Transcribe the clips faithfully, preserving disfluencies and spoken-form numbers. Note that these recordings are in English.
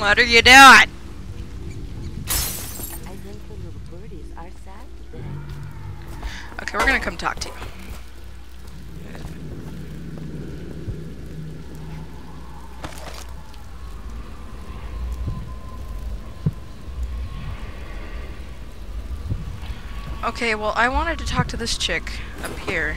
What are you doing? I think the little birdies are sad today. Okay, we're gonna come talk to you. Okay, well, I wanted to talk to this chick up here.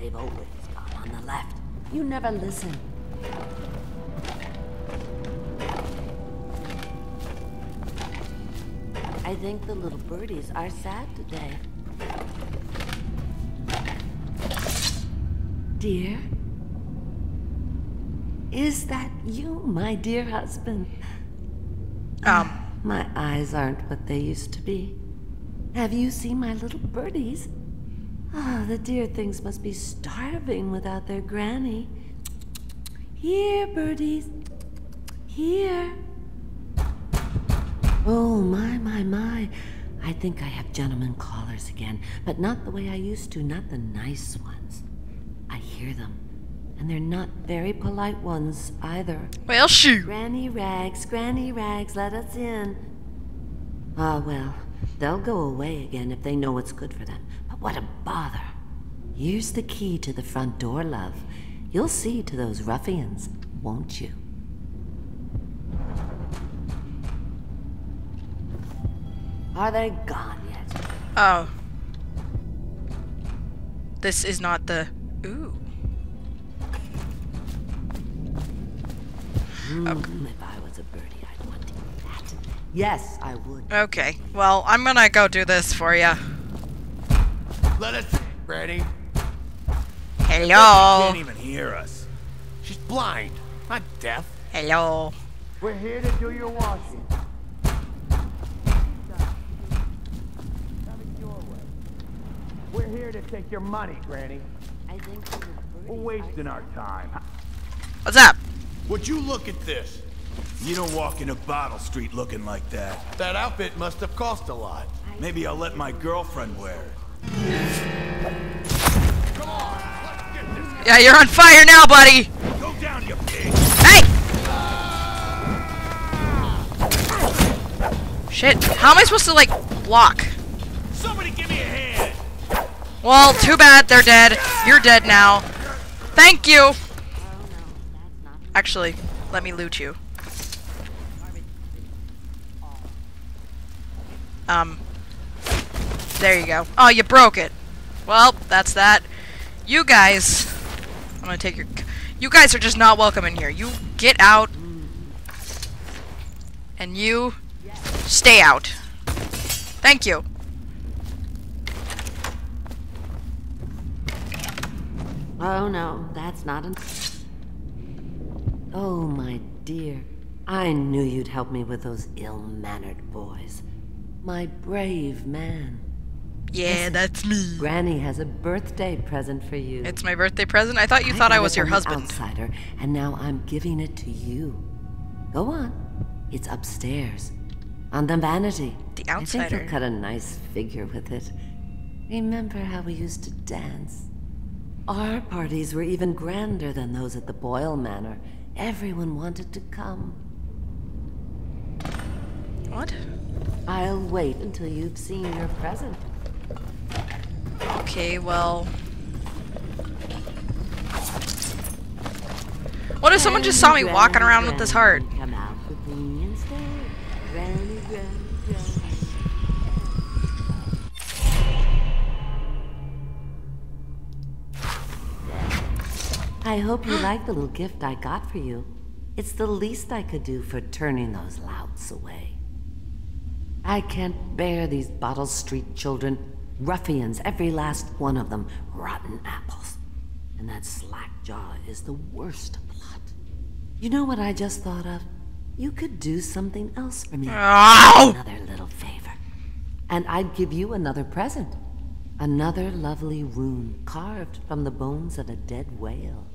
They've always gone on the left. You never listen. I think the little birdies are sad today. Dear? Is that you, my dear husband? Um. My eyes aren't what they used to be. Have you seen my little birdies? Ah, oh, the dear things must be starving without their granny. Here, birdies. Here. Oh, my, my, my. I think I have gentlemen callers again, but not the way I used to, not the nice ones. I hear them, and they're not very polite ones either. Well, shoot. Granny Rags, Granny Rags, let us in. Ah, well, they'll go away again if they know what's good for them. What a bother. Here's the key to the front door, love. You'll see to those ruffians, won't you? Are they gone yet? Oh. This is not the... Ooh. Mm, okay. If I was a birdie, I'd want to eat that. Yes, I would. Okay. Well, I'm gonna go do this for ya. Let us in, Granny. Hello. She can't even hear us. She's blind, not deaf. Hello. We're here to do your washing. We're here to take your money, Granny. I think we're wasting our time. What's up? Would you look at this? You don't walk into Bottle Street looking like that. That outfit must have cost a lot. Maybe I'll let my girlfriend wear it. Come on, let's get this. Yeah, you're on fire now, buddy. Go down, you pig. Hey! Ah! Shit, how am I supposed to, like, block? Somebody give me a hand. Well, too bad they're dead. You're dead now. Thank you. Oh, no, actually, let me loot you. Um... There you go. Oh, you broke it. Well, that's that. You guys... I'm gonna take your... You guys are just not welcome in here. You get out. And you... Stay out. Thank you. Oh, no. That's not an... Oh, my dear. I knew you'd help me with those ill-mannered boys. My brave man. Yeah, that's me. Granny has a birthday present for you. It's my birthday present? I thought you I thought I was your husband. Outsider, and now I'm giving it to you. Go on. It's upstairs. On the vanity. The outsider. I think you'll cut a nice figure with it. Remember how we used to dance? Our parties were even grander than those at the Boyle Manor. Everyone wanted to come. What? I'll wait until you've seen your present. Okay, well... What if someone just saw me walking around with this heart? I hope you like the little gift I got for you. It's the least I could do for turning those louts away. I can't bear these Bottle Street children. Ruffians, every last one of them, rotten apples. And that slackjaw is the worst of the lot. You know what I just thought of? You could do something else for me. Ow! Another little favor. And I'd give you another present. Another lovely rune carved from the bones of a dead whale.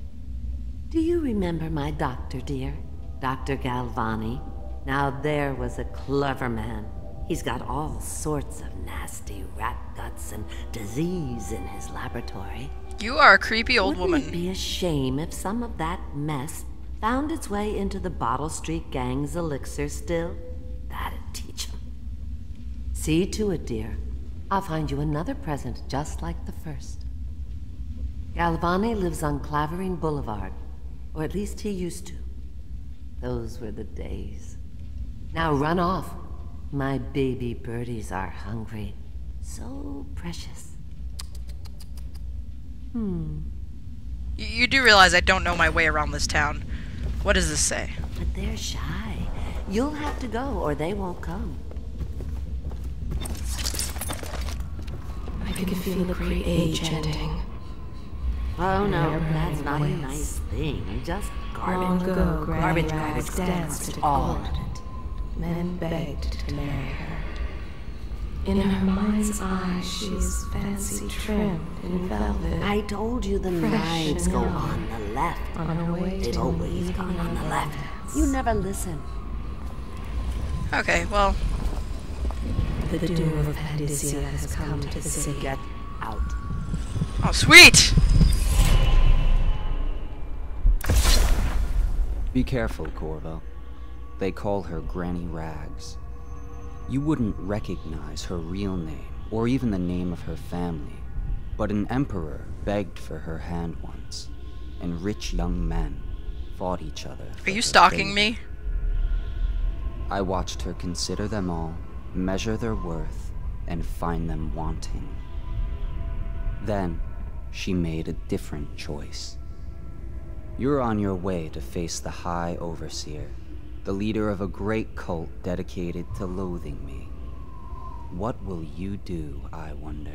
Do you remember my doctor, dear? Doctor Galvani? Now there was a clever man. He's got all sorts of nasty rat guts and disease in his laboratory. You are a creepy old Wouldn't woman. It be a shame if some of that mess found its way into the Bottle Street gang's elixir still. That'd teach him. See to it, dear. I'll find you another present just like the first. Galvani lives on Clavering Boulevard, or at least he used to. Those were the days. Now run off. My baby birdies are hungry. So precious. Hmm. You, you do realize I don't know my way around this town. What does this say? But they're shy. You'll have to go or they won't come. I can, I can feel the great age ending. Oh no, that's not a nice thing. Just garbage. Long ago, garbage, garbage, garbage, all of it. Men begged to marry her. In her mind's eye, she's fancy trimmed in velvet. I told you the knives go on the left. On her way They've always gone on the left. You never listen. Okay, well. The doom of Pendisia has come to the city. Get out. Oh, sweet! Be careful, Corvo. They call her Granny Rags. You wouldn't recognize her real name, or even the name of her family, but an emperor begged for her hand once, and rich young men fought each other. Are you stalking me? I watched her consider them all, measure their worth, and find them wanting. Then, she made a different choice. You're on your way to face the High Overseer, the leader of a great cult dedicated to loathing me. What will you do, I wonder?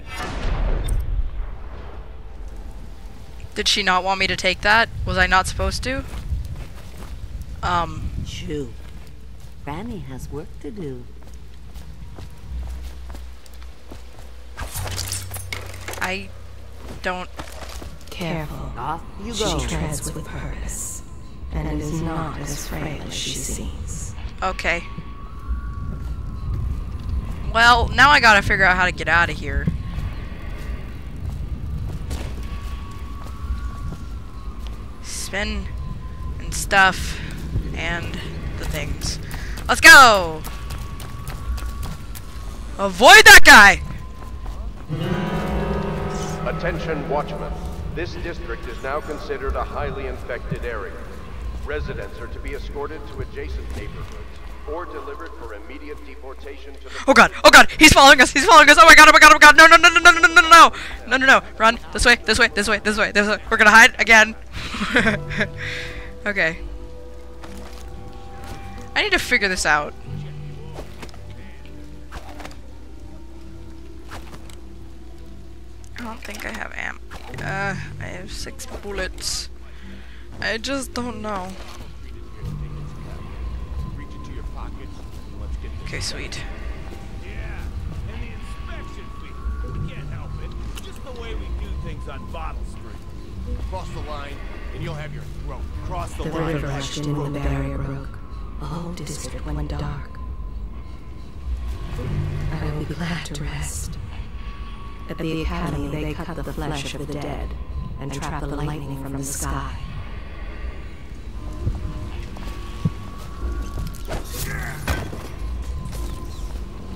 Did she not want me to take that? Was I not supposed to? Um. Shoo. Granny has work to do. I don't. Careful. Off you go. She treads with purpose. And is not as frail as she seems. Okay. Well, now I gotta figure out how to get out of here. Spin and stuff and the things. Let's go! Avoid that guy! Attention, watchmen. This district is now considered a highly infected area. Residents are to be escorted to adjacent neighborhoods or delivered for immediate deportation to the... Oh god! Oh god! He's following us! He's following us! Oh my god! Oh my god! Oh my god! No! No! No! No! No! No! No! No! No! No! No! Run! This way! This way! This way! This way! This way! We're gonna hide again. Okay. I need to figure this out. I don't think I have ammo. Uh, I have six bullets. I just don't know. Okay, sweet. Yeah, and the inspection fleet. We can't help it. Just the way we do things on Bottle Street. Cross the line, and you'll have your throat. Cross the, the line. The river rushed in when the barrier broke. The whole district went dark. I will be glad to rest. At the academy, they cut the flesh of the dead and trap the lightning from the sky.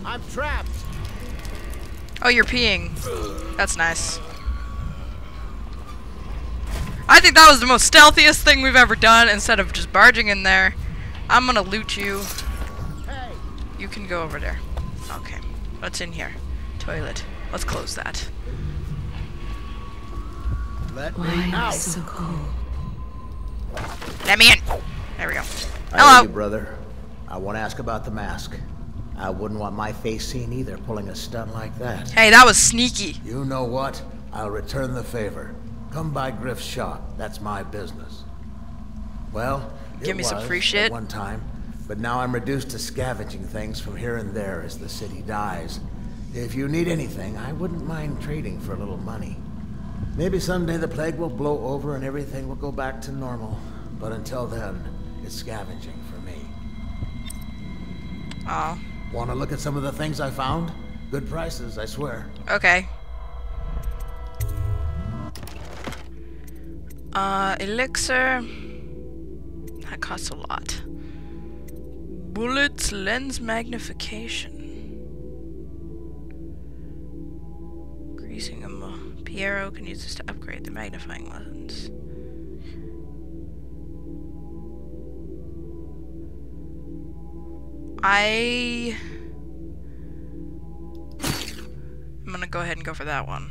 I'm trapped. Oh, you're peeing. That's nice. I think that was the most stealthiest thing we've ever done. Instead of just barging in there, I'm gonna loot you. Hey. You can go over there. Okay. What's in here? Toilet. Let's close that. Let me Why out. So cold? Let me in. There we go. Hello, you, brother. I want to ask about the mask. I wouldn't want my face seen either, pulling a stunt like that. Hey, that was sneaky. You know what? I'll return the favor. Come by Griff's shop. That's my business. Well, give me some free shit. One time, but now I'm reduced to scavenging things from here and there as the city dies. If you need anything, I wouldn't mind trading for a little money. Maybe someday the plague will blow over and everything will go back to normal. But until then, it's scavenging for me. Oh. Want to look at some of the things I found? Good prices, I swear. Okay. Uh, elixir. That costs a lot. Bullets, lens magnification. Greasing them. Piero can use this to upgrade the magnifying lens. I... I'm gonna go ahead and go for that one.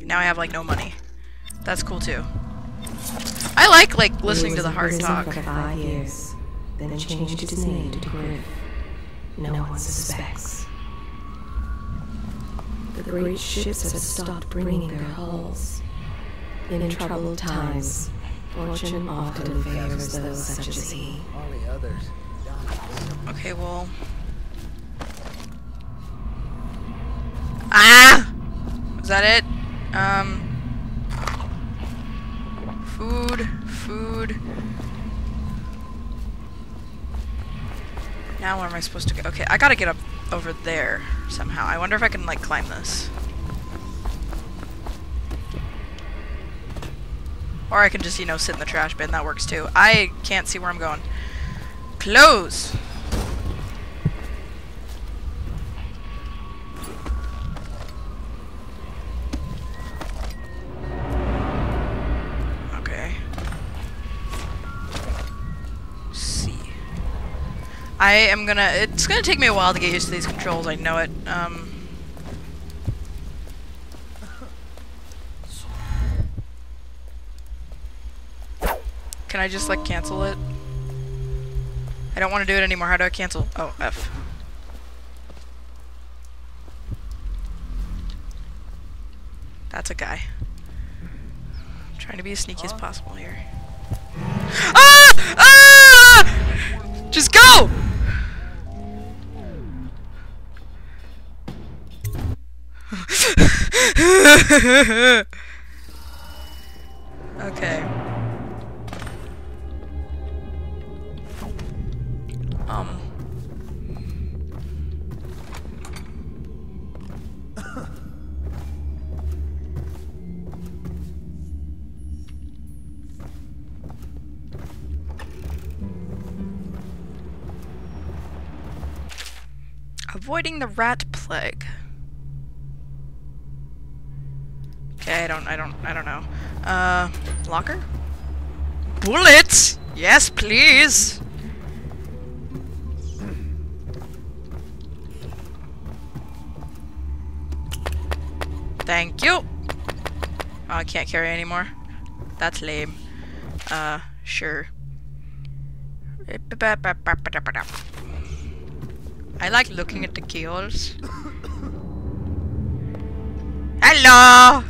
Now I have like no money. That's cool too. I like like listening to the heart talk. For five years, then it changed its name to Griff. No one suspects. The great ships have stopped bringing their hulls. In troubled times, fortune often favors those such as he. Okay, well. Ah! Is that it? Um. Food. Food. Now where am I supposed to go? Okay, I gotta get up over there somehow. I wonder if I can, like, climb this. Or I can just, you know, sit in the trash bin. That works, too. I can't see where I'm going. Close! Okay. See. I am gonna... It's gonna take me a while to get used to these controls. I know it. Um... Can I just, like, cancel it? I don't want to do it anymore. How do I cancel? Oh, F. That's a guy. I'm trying to be as sneaky as possible here. Ah! Ah! Just go! Okay. Um. Avoiding the rat plague. Okay, I don't, I don't, I don't know. Uh, locker? Bullets? Yes, please! Thank you! Oh, I can't carry anymore. That's lame. Uh, sure. I like looking at the keyholes. Hello!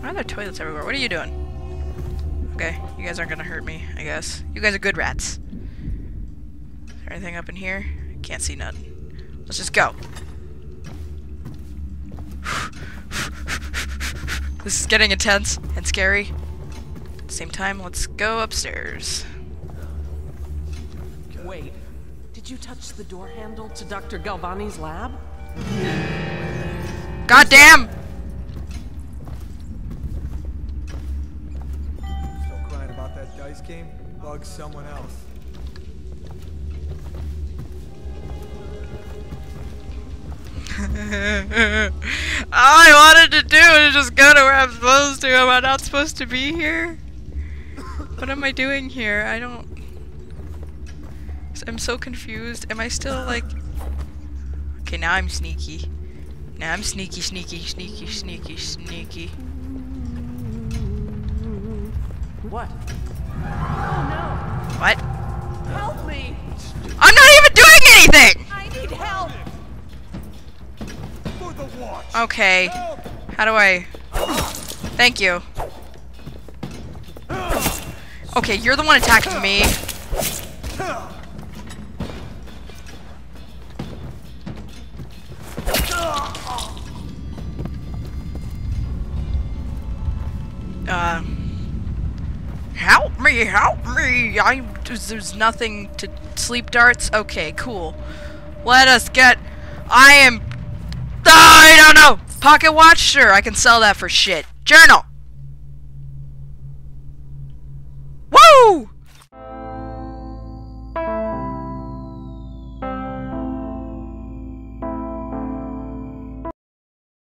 Why are there toilets everywhere? What are you doing? Okay, you guys aren't gonna hurt me, I guess. You guys are good rats. Anything up in here? Can't see nothing. Let's just go. This is getting intense and scary. At the same time, let's go upstairs. Wait, did you touch the door handle to Doctor Galvani's lab? Goddamn! Still crying about that dice game? Bug someone else. All I wanted to do is just go to where I'm supposed to. Am I not supposed to be here? What am I doing here? I don't... I'm so confused. Am I still like... Okay, now I'm sneaky. Now I'm sneaky, sneaky, sneaky, sneaky, sneaky. What? Oh no! What? Help me! I'm not even doing anything! I need help! Okay. How do I... Thank you. Okay, you're the one attacking me. me, help me! I there's nothing to sleep darts. Okay, cool. Let us get. I am. I don't know. Pocket watch, sure, I can sell that for shit. Journal.